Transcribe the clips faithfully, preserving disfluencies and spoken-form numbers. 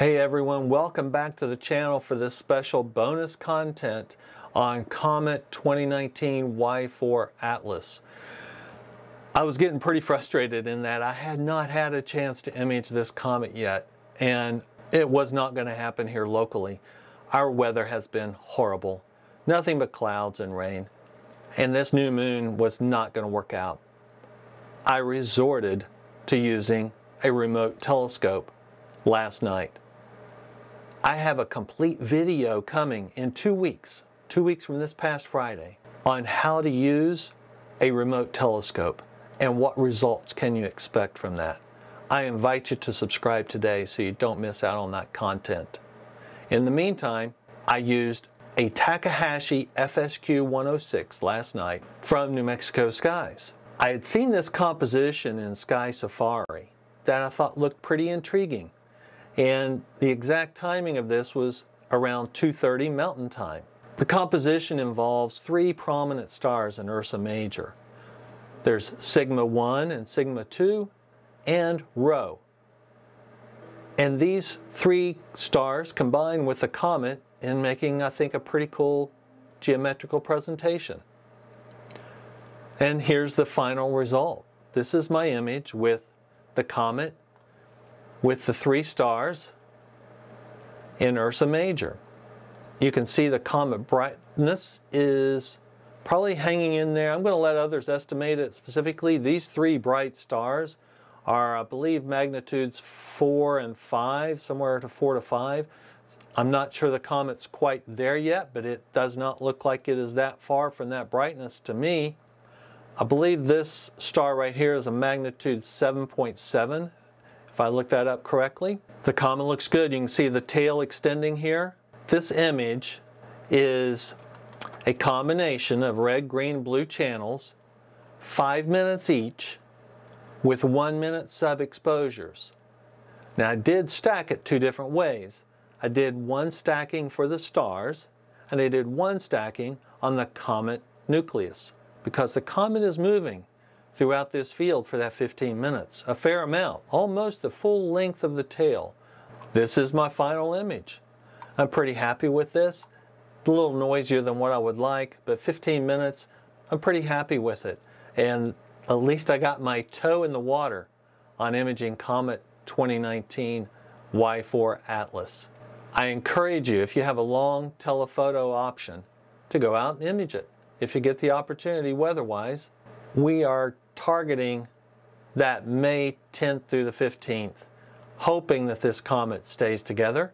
Hey everyone, welcome back to the channel for this special bonus content on Comet twenty nineteen Y four Atlas. I was getting pretty frustrated in that I had not had a chance to image this comet yet, and it was not going to happen here locally. Our weather has been horrible. Nothing but clouds and rain. And this new moon was not going to work out. I resorted to using a remote telescope last night. I have a complete video coming in two weeks, two weeks from this past Friday, on how to use a remote telescope and what results can you expect from that. I invite you to subscribe today so you don't miss out on that content. In the meantime, I used a Takahashi F S Q one oh six last night from New Mexico Skies. I had seen this composition in Sky Safari that I thought looked pretty intriguing, and the exact timing of this was around two thirty Mountain Time. The composition involves three prominent stars in Ursa Major. There's Sigma one and Sigma two and Rho. And these three stars combine with the comet in making, I think, a pretty cool geometrical presentation. And here's the final result. This is my image with the comet, with the three stars in Ursa Major. You can see the comet brightness is probably hanging in there. I'm going to let others estimate it specifically. These three bright stars are, I believe, magnitudes four and five, somewhere to four to five. I'm not sure the comet's quite there yet, but it does not look like it is that far from that brightness to me. I believe this star right here is a magnitude seven point seven, if I look that up correctly. The comet looks good. You can see the tail extending here. This image is a combination of red, green, blue channels, five minutes each, with one minute sub exposures. Now I did stack it two different ways. I did one stacking for the stars, and I did one stacking on the comet nucleus, because the comet is moving throughout this field for that fifteen minutes, a fair amount, almost the full length of the tail. This is my final image. I'm pretty happy with this. A little noisier than what I would like, but fifteen minutes, I'm pretty happy with it. And at least I got my toe in the water on imaging Comet twenty nineteen Y four Atlas. I encourage you, if you have a long telephoto option, to go out and image it if you get the opportunity weather-wise. We are targeting that May tenth through the fifteenth, hoping that this comet stays together,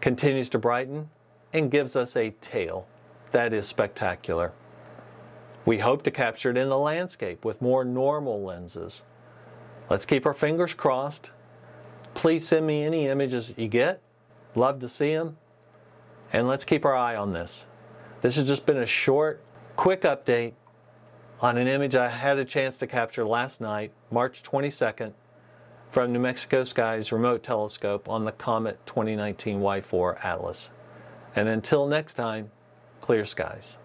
continues to brighten, and gives us a tail that is spectacular. We hope to capture it in the landscape with more normal lenses. Let's keep our fingers crossed. Please send me any images you get. Love to see them. And let's keep our eye on this. This has just been a short, quick update on an image I had a chance to capture last night, March twenty-second, from New Mexico Skies remote telescope on the Comet twenty nineteen Y four Atlas. And until next time, clear skies.